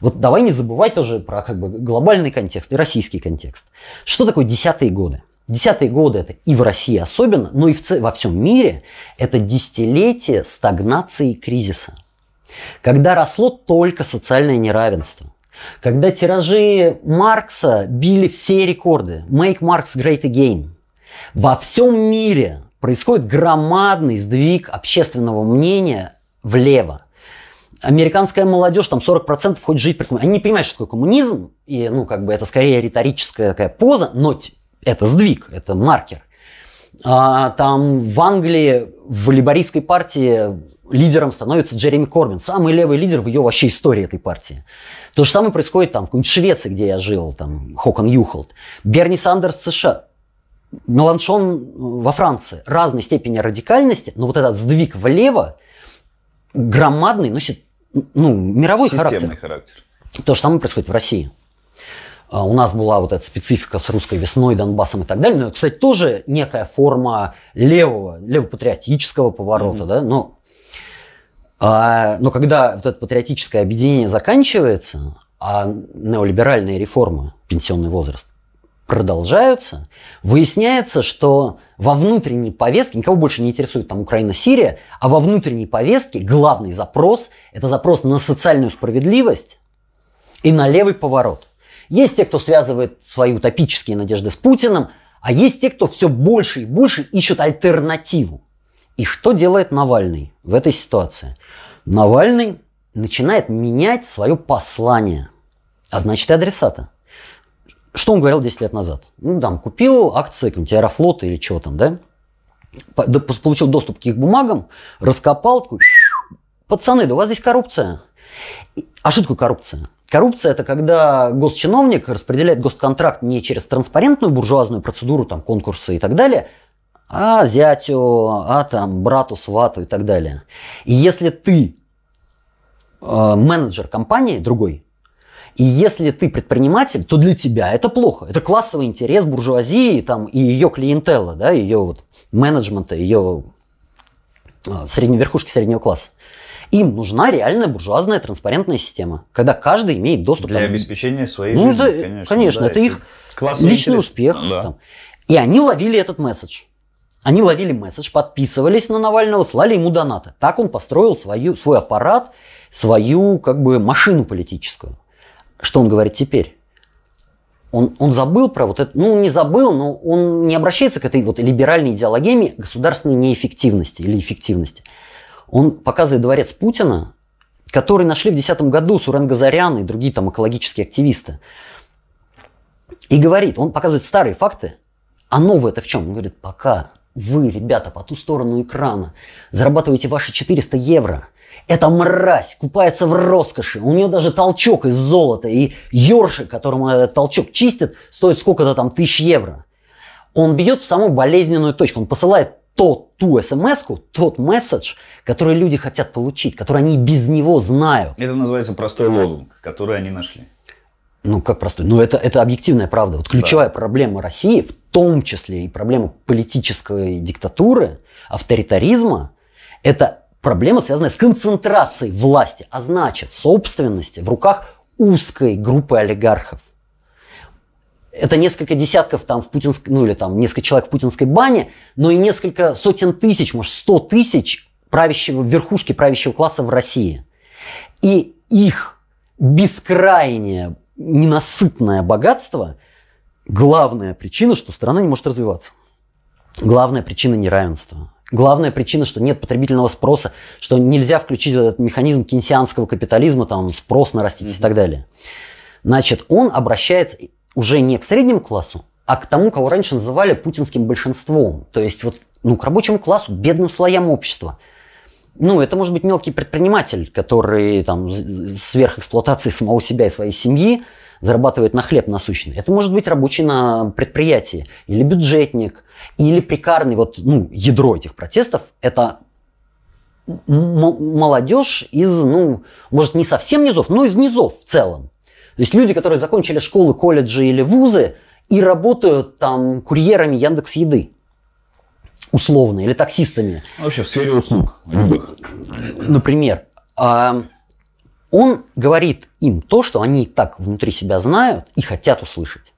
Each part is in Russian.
Вот давай не забывать тоже про как бы глобальный контекст и российский контекст. Что такое десятые годы? Десятые годы это и в России особенно, но и во всем мире это десятилетие стагнации и кризиса. Когда росло только социальное неравенство. Когда тиражи Маркса били все рекорды. Make Marx Great Again. Во всем мире происходит громадный сдвиг общественного мнения влево. Американская молодежь, там 40% хочет жить при коммунизме. Они не понимают, что такое коммунизм. И, ну, как бы это скорее риторическая такая поза, но это сдвиг, это маркер. А, там в Англии в лейбористской партии лидером становится Джереми Корбин. Самый левый лидер в ее вообще истории этой партии. То же самое происходит там в какой-нибудь Швеции, где я жил, там Хокон Юхолд. Берни Сандерс в США. Меланшон во Франции. Разной степени радикальности, но вот этот сдвиг влево громадный, носит мировой системный характер. То же самое происходит в России. У нас была вот эта специфика с русской весной, Донбассом и так далее. Но это, кстати, тоже некая форма левопатриотического поворота. Mm-hmm. Да? Но когда вот это патриотическое объединение заканчивается, а неолиберальные реформы, пенсионный возраст, продолжаются, выясняется, что во внутренней повестке, никого больше не интересует там Украина, Сирия, а во внутренней повестке главный запрос – это запрос на социальную справедливость и на левый поворот. Есть те, кто связывает свои утопические надежды с Путиным, а есть те, кто все больше и больше ищут альтернативу. И что делает Навальный в этой ситуации? Навальный начинает менять свое послание, а значит и адресата. Что он говорил 10 лет назад? Купил акции Аэрофлота или чего там, да? Получил доступ к их бумагам, раскопал, такой, пацаны, да у вас здесь коррупция. А что такое коррупция? Коррупция – это когда госчиновник распределяет госконтракт не через транспарентную буржуазную процедуру, там, конкурсы и так далее, а зятю, брату, свату и так далее. И если ты менеджер компании другой, и если ты предприниматель, то для тебя это плохо. Это классовый интерес буржуазии там, и ее клиентела, да, ее менеджмента, ее верхушки среднего класса. Им нужна реальная буржуазная транспарентная система, когда каждый имеет доступ... Для обеспечения своей жизни, конечно. Да, это их личный успех. Да. Там. И они ловили этот месседж. Они ловили месседж, подписывались на Навального, слали ему донаты. Так он построил свой аппарат, свою как бы машину политическую. Что он говорит теперь? Он забыл про вот это, ну не забыл, но он не обращается к этой вот либеральной идеологеме государственной неэффективности или эффективности. Он показывает дворец Путина, который нашли в 2010 году Суренгазарян и другие там экологические активисты. И говорит, он показывает старые факты, а новое-то в чем? Он говорит, пока вы, ребята, по ту сторону экрана зарабатываете ваши 400 евро, эта мразь купается в роскоши. У нее даже толчок из золота. И ёршик, которому этот толчок чистит, стоит сколько-то там тысяч евро. Он бьет в саму болезненную точку. Он посылает ту смс-ку, тот месседж, который люди хотят получить, который они без него знают. Это называется простой лозунг, который они нашли. Ну, как простой? Ну, это объективная правда. Вот ключевая проблема России, в том числе и проблема политической диктатуры, авторитаризма, это... Проблема, связанная с концентрацией власти, а значит, собственности в руках узкой группы олигархов. Это несколько десятков там в путинской, ну или там несколько человек в путинской бане, но и несколько сотен тысяч, может, 100 тысяч верхушки правящего класса в России. И их бескрайнее ненасытное богатство – главная причина, что страна не может развиваться. Главная причина неравенства. Главная причина, что нет потребительного спроса, что нельзя включить этот механизм кенсианского капитализма, там спрос нарастить и так далее. Значит, он обращается уже не к среднему классу, а к тому, кого раньше называли путинским большинством. То есть к рабочему классу, бедным слоям общества. Это может быть мелкий предприниматель, который там сверхэксплуатацией самого себя и своей семьи зарабатывает на хлеб насущный. Это может быть рабочий на предприятии, или бюджетник, или прикарный. Ядро этих протестов – это молодежь из, может, не совсем низов, но из низов в целом. То есть люди, которые закончили школы, колледжи или вузы и работают там курьерами Яндекс.Еды. Условно, или таксистами. Вообще в сфере услуг. Например. Он говорит им то, что они и так внутри себя знают и хотят услышать.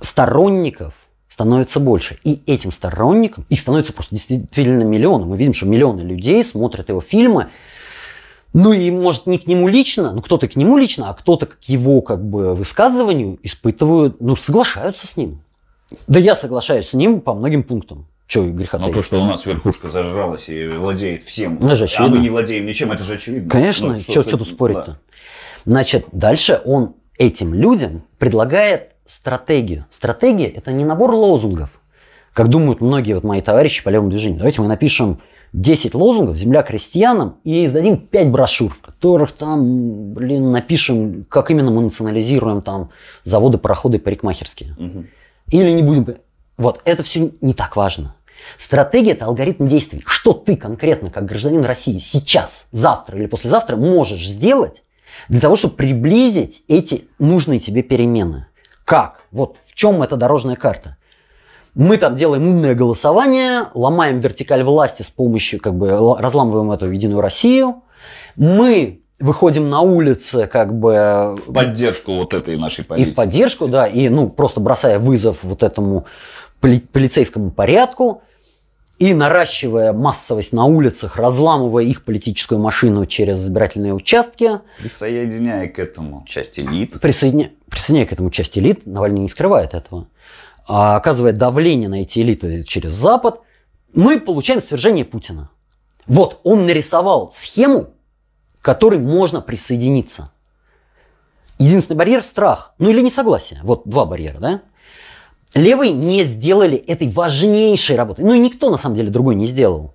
Сторонников становится больше. И этим сторонникам, их становится просто действительно миллионы. Мы видим, что миллионы людей смотрят его фильмы. Ну и, может, не к нему лично, ну кто-то к нему лично, а кто-то к его как бы высказыванию испытывают, ну соглашаются с ним. Да я соглашаюсь с ним по многим пунктам. Чего греха таить? Но то, что у нас верхушка зажралась и владеет всем, а мы не владеем ничем, это же очевидно. Конечно, что тут спорить-то? Да. Значит, дальше он этим людям предлагает стратегию. Стратегия – это не набор лозунгов, как думают многие вот мои товарищи по левому движению. Давайте мы напишем 10 лозунгов «Земля крестьянам» и издадим 5 брошюр, в которых там, блин, напишем, как именно мы национализируем там заводы, пароходы и парикмахерские. Угу. Или не будем... Вот, это все не так важно. Стратегия – это алгоритм действий. Что ты конкретно, как гражданин России, сейчас, завтра или послезавтра можешь сделать для того, чтобы приблизить эти нужные тебе перемены. Как? Вот в чем эта дорожная карта? Мы там делаем умное голосование, ломаем вертикаль власти с помощью, как бы разламываем эту Единую Россию. Мы выходим на улицы, как бы... В поддержку вот этой нашей политики. И в поддержку, да, и ну, просто бросая вызов вот этому полицейскому порядку. И наращивая массовость на улицах, разламывая их политическую машину через избирательные участки. Присоединяя к этому часть элит. Присоединяя к этому часть элит, Навальный не скрывает этого. А оказывая давление на эти элиты через Запад, мы получаем свержение Путина. Вот, он нарисовал схему, к которой можно присоединиться. Единственный барьер – страх. Ну или несогласие. Вот два барьера, да? Левые не сделали этой важнейшей работы. Ну и никто, на самом деле, другой не сделал.